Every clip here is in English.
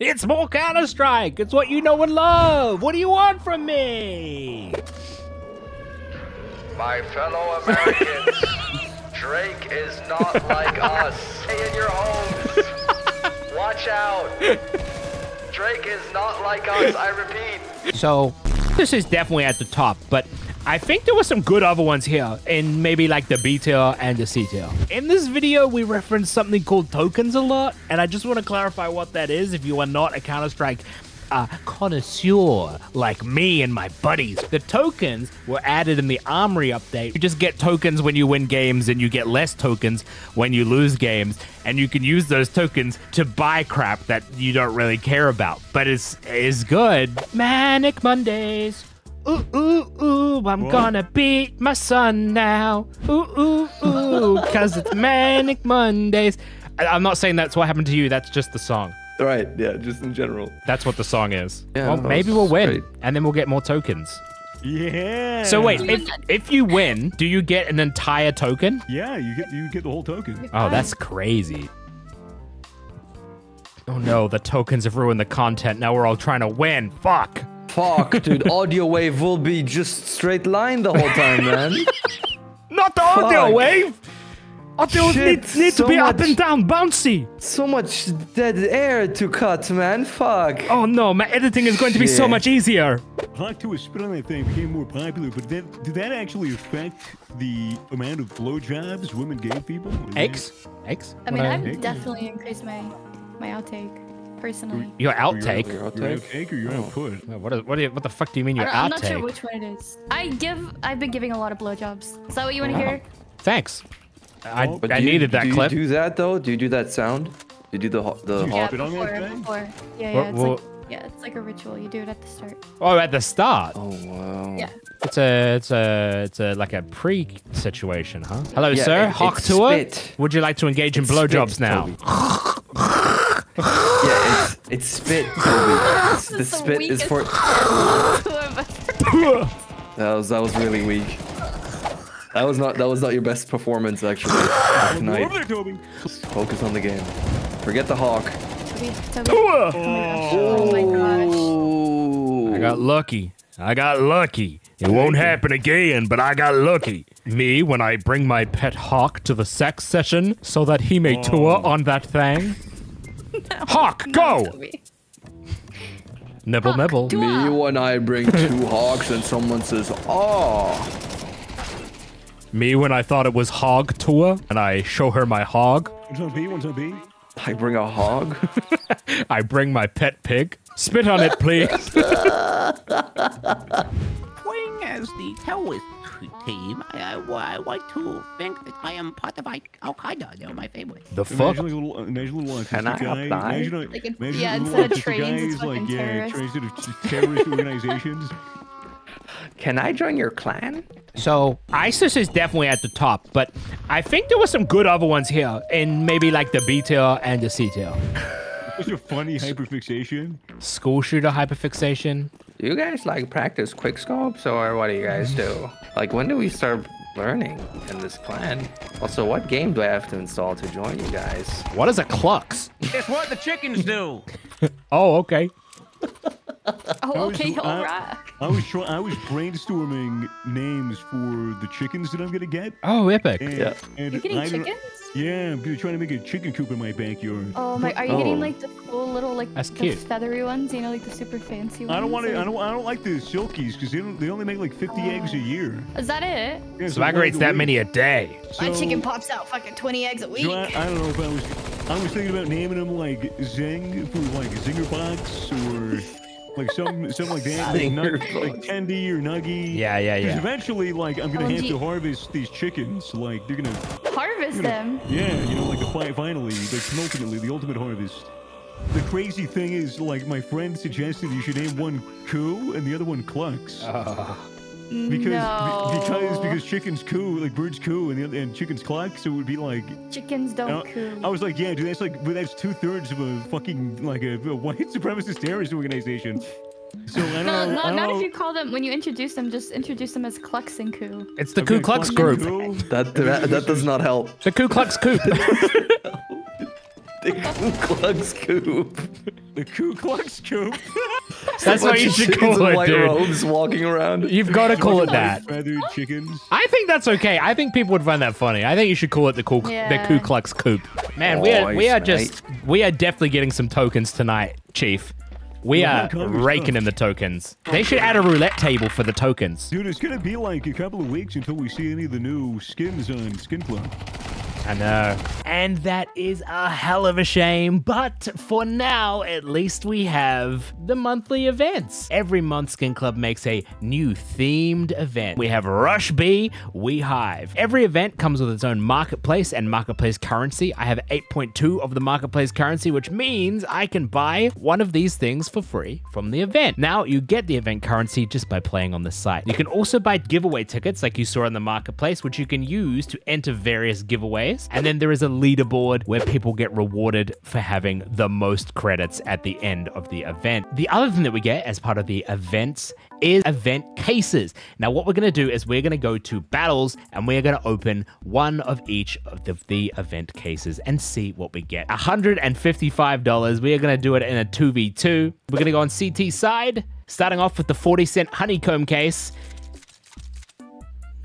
It's more Counter-Strike! It's what you know and love! What do you want from me? My fellow Americans, Drake is not like us. Stay in your homes. Watch out. Drake is not like us, I repeat. So, this is definitely at the top, but I think there were some good other ones here in maybe like the B tier and the C tier. In this video, we reference something called tokens a lot, and I just want to clarify what that is if you are not a Counter-Strike connoisseur like me and my buddies. The tokens were added in the Armory update. You just get tokens when you win games and you get less tokens when you lose games, and you can use those tokens to buy crap that you don't really care about, but it's good. Manic Mondays. Ooh, ooh, ooh, I'm gonna beat my son now. Ooh, ooh, ooh, cause it's Manic Mondays. I'm not saying that's what happened to you, that's just the song. Right, yeah, just in general. That's what the song is. Yeah, well, maybe we'll win, and then we'll get more tokens. Yeah. So wait, if you win, do you get an entire token? Yeah, you get the whole token. Oh, that's crazy. Oh no, the tokens have ruined the content. Now we're all trying to win. Fuck. Fuck, dude. Audio wave will be just straight line the whole time, man. Not the audio wave. Audio needs to be up and down, bouncy. So much dead air to cut, man. Fuck. Oh no, my editing is going to be so much easier. Block 2 experiment thing became more popular, but did that actually affect the amount of blowjobs women gave people? I mean, I've definitely increased my outtake. Personally. Your outtake? Your outtake or your output? What the fuck do you mean your outtake? I'm not sure which one it is. I've been giving a lot of blowjobs. Is that what you want to hear? Thanks. I needed that clip. Do you do that though? Do you do that sound? Do you do the hop? Before. Yeah, it's like a ritual. You do it at the start. Oh, at the start? Oh, wow. Yeah. It's like a pre situation, huh? Hello, sir. Hawk tour? Would you like to engage in blowjobs now? Yeah, it's spit, Toby. The spit is for... that was really weak. That was not your best performance actually tonight. Focus on the game. Forget the hawk. Toby. Oh my gosh. I got lucky. It won't happen again, but I got lucky. Me, when I bring my pet hawk to the sex session so that he may tour on that thing. Hawk, go! Nibble, hawk, nibble. Me when I bring two hawks and someone says, oh. Me when I thought it was hog tour and I show her my hog. What's up, B? I bring a hog. I bring my pet pig. Spit on it, please. Playing as the terrorist team, I want to think that I am part of Al-Qaeda. They're my favorite. The fuck? Imagine little can I apply? Yeah, instead of trains, it's fucking terrorist organizations. Can I join your clan? So, ISIS is definitely at the top, but I think there were some good other ones here, in maybe like the B tier and the C tier. What's your funny hyperfixation? School shooter hyperfixation. Do you guys like practice quickscopes or what do you guys do? Like when do we start learning in this clan? Also, what game do I have to install to join you guys? What is a clux? It's what the chickens do. Oh, okay. Alright. I was brainstorming names for the chickens that I'm gonna get. Oh, epic! And you're getting chickens? Yeah, I'm trying to make a chicken coop in my backyard. Oh my! Are you getting like the cool little feathery ones? You know, like the super fancy ones. I don't want to. I don't like the silkies because they only make like 50 eggs a year. Is that it? Yeah, so I raise that many a day. So, my chicken pops out fucking 20 eggs a week. So I don't know if I was thinking about naming them like Zing for like Zinger Box or. Like some like that, like Tendy or Nuggy. Yeah. Because eventually, like, I'm gonna have to harvest these chickens. Like, they're gonna harvest them. Yeah, you know, like finally, like ultimately, the ultimate harvest. The crazy thing is, like, my friend suggested you should name one Coo and the other one Clucks. Because chickens coo, like birds coo, and chickens cluck, so it would be like chickens don't coo. I was like, yeah, dude, that's like, but that's 2/3 of a fucking like a white supremacist terrorist organization. So I don't know. Not if you call them when you introduce them. Just introduce them as clucks and coo. It's the Ku Klux group. That does not help. The Ku Klux Coop. The Ku Klux Coop. The Ku Klux Koop. That's how you should call it, dude. Robes walking around. You've got to call it that. I think that's okay. I think people would find that funny. I think you should call it the Ku Klux Koop. Man, we are definitely getting some tokens tonight, Chief. We are raking in the tokens. They should add a roulette table for the tokens. Dude, it's gonna be like a couple of weeks until we see any of the new skins on Skin Club. I know. And that is a hell of a shame, but for now, at least we have the monthly events. Every month, Skin Club makes a new themed event. We have Rush B, we Hive. Every event comes with its own marketplace and marketplace currency. I have 8.2 of the marketplace currency, which means I can buy one of these things for free from the event. Now, you get the event currency just by playing on the site. You can also buy giveaway tickets like you saw in the marketplace, which you can use to enter various giveaways. And then there is a leaderboard where people get rewarded for having the most credits at the end of the event. The other thing that we get as part of the events is event cases. Now, what we're going to do is we're going to go to battles and we're going to open one of each of the event cases and see what we get. $155. We are going to do it in a 2v2. We're going to go on CT side, starting off with the 40-cent honeycomb case.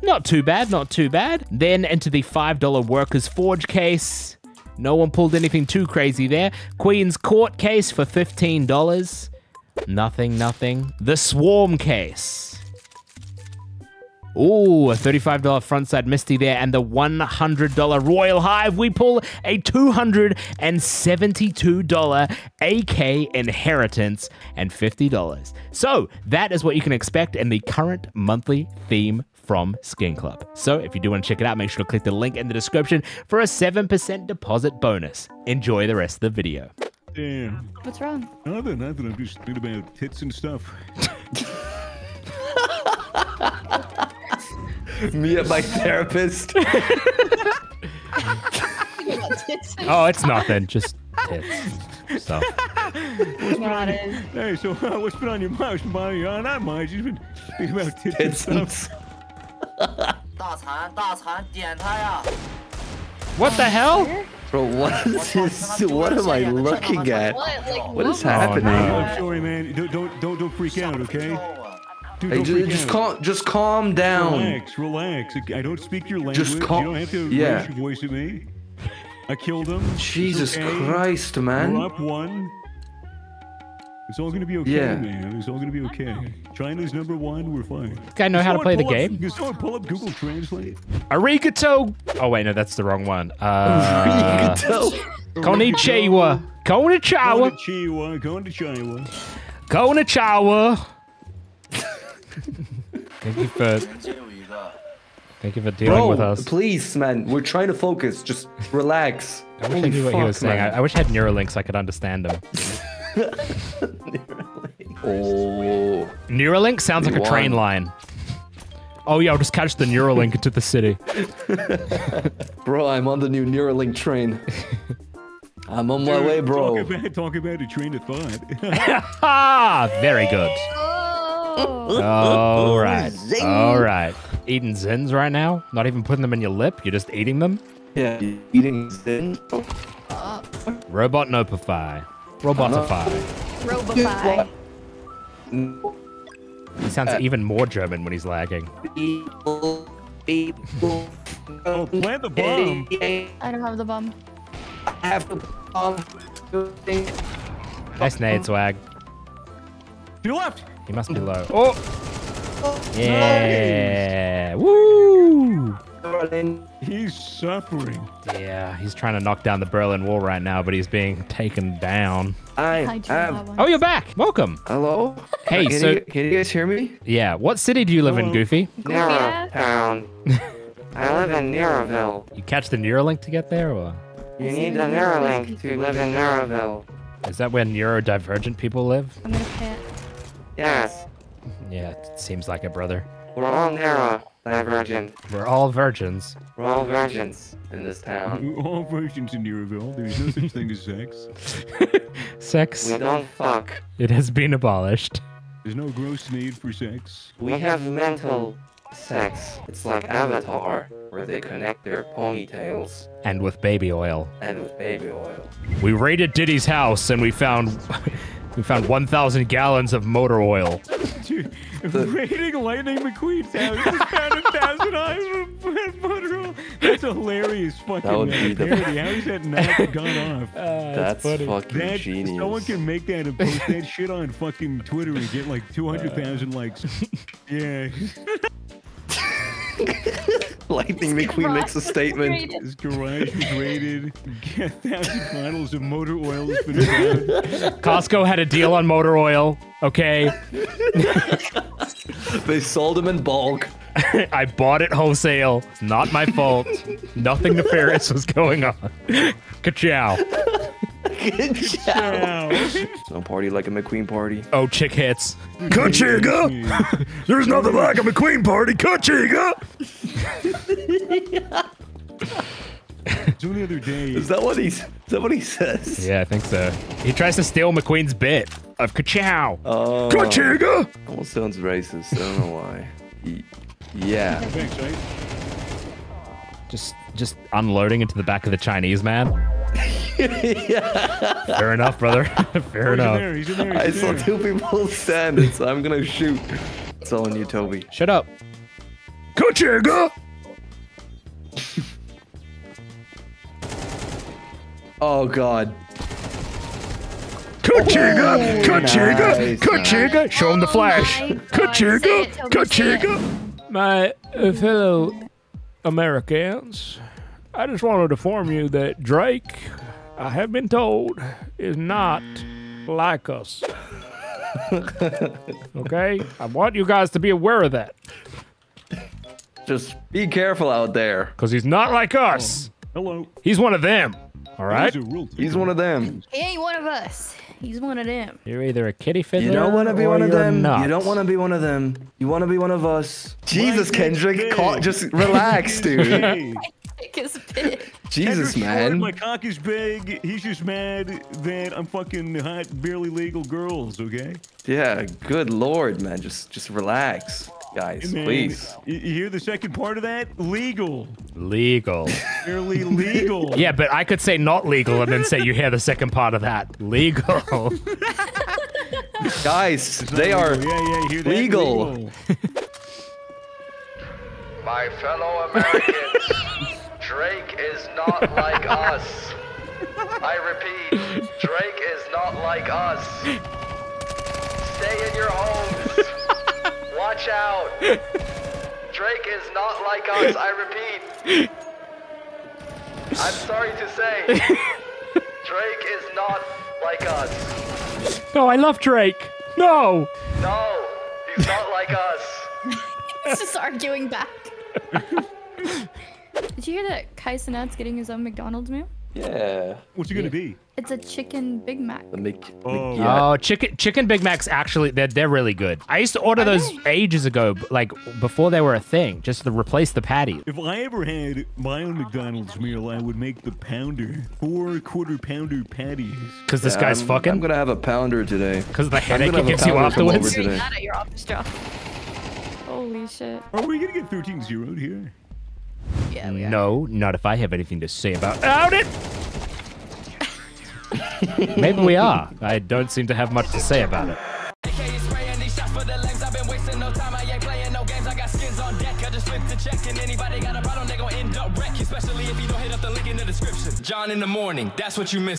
Not too bad, not too bad. Then into the $5 Workers Forge case. No one pulled anything too crazy there. Queen's Court case for $15. Nothing, nothing. The Swarm case. Ooh, a $35 Frontside Misty there, and the $100 Royal Hive. We pull a $272 AK Inheritance and $50. So that is what you can expect in the current monthly theme from Skin Club. So if you do want to check it out, make sure to click the link in the description for a 7% deposit bonus. Enjoy the rest of the video. Damn. What's wrong? Nothing. I'm just thinking about tits and stuff. Me and my therapist. Oh, it's nothing. Just tits. Stuff. Hey, so what's been on your mind? Not mine. You've been thinking about tits and stuff. What the hell? Bro, what is this? What am I looking at? What is happening? I'm sorry, man. Don't freak out, okay? Dude, hey, just calm down. Relax. I don't speak your language. Just calm. You don't have to raise your voice at me. I killed him. Jesus Christ, man. We're up one. It's all gonna be okay, man. It's all gonna be okay. China's number one. We're fine. This guy know how to play the game. Just pull up Google Translate. Arigato. Oh wait, no, that's the wrong one. Konnichiwa. Konnichiwa. Konnichiwa. Konnichiwa. Konnichiwa. Thank you for dealing with us. Please, man. We're trying to focus. Just relax. I wish I knew what he was saying. I wish I had Neuralink so I could understand him. Neuralink. Oh. Neuralink sounds like a train line. Oh yeah, I'll just catch the Neuralink into the city. Bro, I'm on the new Neuralink train. I'm on my way, bro. Talk about a train of thought. Very good. Alright. Alright. Eating Zins right now? Not even putting them in your lip? You're just eating them? Yeah, eating Zins. Robot Nopify. Robotify. He sounds even more German when he's lagging. Oh, plant the bomb. I don't have the bomb. I have the bomb. Nice nade, Swag. To your left. He must be low. Oh! Yeah! Woo! He's suffering. Yeah, he's trying to knock down the Berlin Wall right now, but he's being taken down. I am. Oh, you're back. Welcome. Hello. Hey, can you guys hear me? Yeah. What city do you live in, Goofy? Neuralink. I live in Neuroville. You catch the Neuralink to get there, or? You need the Neuralink to live in Neuroville. Is that where neurodivergent people live? I'm gonna pit. Yes. Yeah, it seems like it, brother. We're all neurodivergent. We're all virgins. We're all virgins in this town. We're all virgins in Neuroville. There's no such thing as sex. Sex. We don't fuck. It has been abolished. There's no gross need for sex. We have mental Sex. It's like Avatar, where they connect their ponytails. And with baby oil. We raided Diddy's house and we found... we found 1,000 gallons of motor oil. Dude, raiding Lightning McQueen's house just found 1,000 eyes of motor oil. That's hilarious fucking parody. How is that not gone off? That's fucking genius. Someone can make that and post that shit on fucking Twitter and get like 200,000 likes. Yeah. Lightning McQueen makes a statement. His garage was raided. 1,000 bottles of motor oil has been found. Costco had a deal on motor oil. Okay. They sold them in bulk. I bought it wholesale. It's not my fault. Nothing nefarious was going on. Ka-chow. No party like a McQueen party. Oh, chick hits. Kachiga! There's nothing like a McQueen party. Kachiga! So the other day. Is that what he says? Yeah, I think so. He tries to steal McQueen's bit of ka-chow. Oh. Kachiga! Almost sounds racist. I don't know why. Yeah. Thanks, right? Just unloading into the back of the Chinese man. Yeah. Fair enough, brother. Fair enough. I saw two people standing, so I'm gonna shoot. It's all on you, Toby. Shut up. Kuchiga! Oh god. Kuchiga! Kuchiga! Kuchiga! Show him the flash! Kuchiga! Kuchiga! My fellow Americans, I just wanted to inform you that Drake, I have been told, is not like us. Okay? I want you guys to be aware of that. Just be careful out there. Because he's not like us. Hello. He's one of them. All right? He's one of them. He ain't one of us. He's one of them. You're either a kitty fiddler or you don't want to be one of them. Not. You don't want to be one of them. You want to be one of us. Jesus, Kendrick. Just relax, dude. Is big. Jesus, man. My cock is big. He's just mad that I'm fucking hot, barely legal girls, okay? Yeah, good lord, man. Just relax, guys, man, please. You hear the second part of that? Legal. Legal. Barely legal. Yeah, but I could say not legal and then say you hear the second part of that. Legal. Guys, they are legal. My fellow Americans. Drake is not like us. I repeat, Drake is not like us. Stay in your homes. Watch out. Drake is not like us, I repeat. I'm sorry to say, Drake is not like us. No, I love Drake. No. No, he's not like us. He's just arguing back. Did you hear that Kai Sinat's getting his own McDonald's meal? Yeah. What's it gonna be? It's a chicken Big Mac. Oh, chicken Big Macs actually, they're really good. I used to order those ages ago, like before they were a thing, just to replace the patty. If I ever had my own McDonald's meal, I would make the pounder, 4 quarter pounder patties. Cause this guy's fucking. I'm gonna have a pounder today. Cause of the headache it gives you afterwards. You're not at your office job. Holy shit. Are we gonna get 13-0'd here? Yeah, no, not if I have anything to say about it. Maybe we are. I don't seem to have much to say about it. John in the morning. That's what you miss.